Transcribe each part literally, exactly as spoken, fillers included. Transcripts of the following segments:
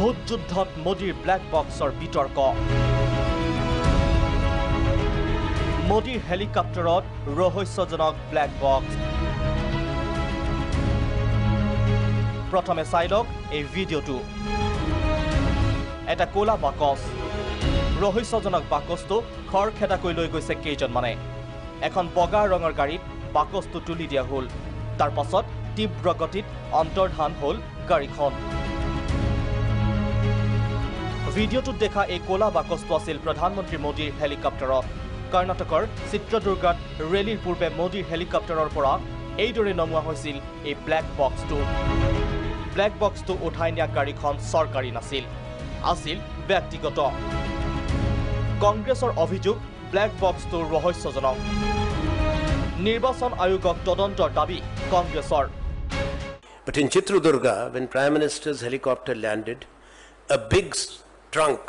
Vote যুদ্ধত মোদীৰ black বক্সৰ বিতৰ্ক মোদীৰ হেলিকপ্টাৰত ৰহস্যজনক ব্ল্যাক বক্স প্ৰথমে চাই লওক এই ভিডিঅটো এটা কোলা বাকচ ৰহস্যজনক বাকচটো খৰখেদাকৈ লৈ গৈছে কেজন মানে এখন বগা ৰঙৰ গাড়ীত বাকচটো তুলি দিয়া হল তাৰ পাছত তীব্ৰ গতিত অন্তৰ্ধান হল গাড়ীখন ভিডিঅটোত দেখা এই কোলা বাকচটো আছিল প্ৰধানমন্ত্ৰী মোদীৰ হেলিকপ্টাৰ কৰ্ণাটকৰ চিত্ৰদুৰ্গত ৰেলীৰ পূৰ্বে মোদীৰ হেলিকপ্টাৰৰ পৰা এইদৰে নমুৱা হৈছিল এই ব্ল্যাক বক্সটো ব্ল্যাক বক্সটো উঠাই নিয়া গাড়ীখন চৰকাৰী নাছিল আছিল ব্যক্তিগত কংগ্ৰেছৰ অভিযোগ ব্ল্যাক বক্সটো ৰহস্যজনক নিৰ্বাচন আয়োগক তদন্তৰ দাবী কংগ্ৰেছৰ But in Chitradurga when Prime Minister's helicopter landed a big trunk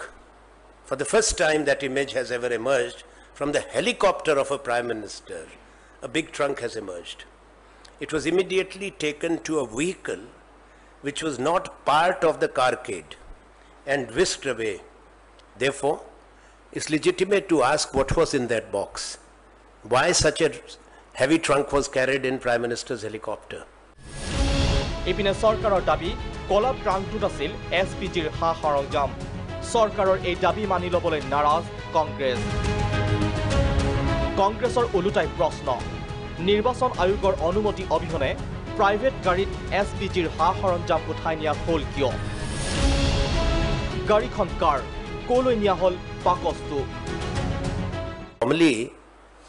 for the first time that image has ever emerged from the helicopter of a prime minister a big trunk has emerged it was immediately taken to a vehicle which was not part of the carcade and whisked away therefore it's legitimate to ask what was in that box why such a heavy trunk was carried in prime minister's helicopter epina sarkarar dabi kola pranktu asil spg r ha harongjam sarkarar ei dabi mani lobole naraz congress কংগ্ৰেছৰ উলুটাই প্ৰশ্ন নিৰ্বাচন আয়োগৰ অনুমতি অবিহনে private গাড়ীত এছপিজিৰ হাহৰঞ্জাম উঠাই নিয়া হল কিয় গাড়ীখন কাৰ কলৈ নিয়া হল বাকচটো Normally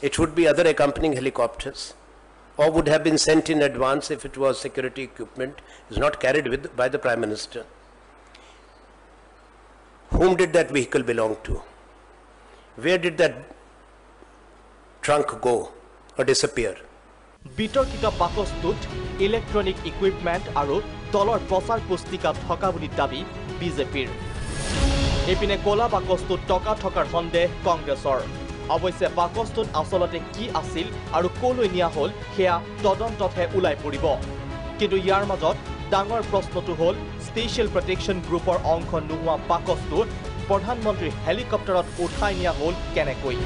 it would be other accompanying helicopters or would have been sent in advance if it was security equipment is not carried with by the prime minister Whom did that vehicle belong to Where did that trunk go or disappear বিতর্কিত বাকচটোত electronic equipment আৰু দলৰ প্ৰচাৰ পুস্তিকা থকা বুলি দাবী বিজেপিৰ এপিনে কোলা বাকচটোত টকা থকাৰ সন্দেহ কংগ্ৰেছৰ অৱশ্যে বাকচটোত আচলতে কি আছিল আৰু কলৈ নিয়া হল সেয়া তদন্ততহে ওলাই পৰিব কিন্তু ইয়াৰ মাজত ডাঙৰ প্ৰশ্নটো হল স্পেশাল প্ৰটেকচন গ্ৰুপৰ অংশ নোহোৱা বাকচটো প্ৰধানমন্ত্ৰী হেলিকপ্টাৰত উঠাই নিয়া হল কেনেকৈ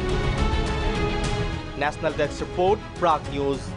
National Desk Report, Prague News.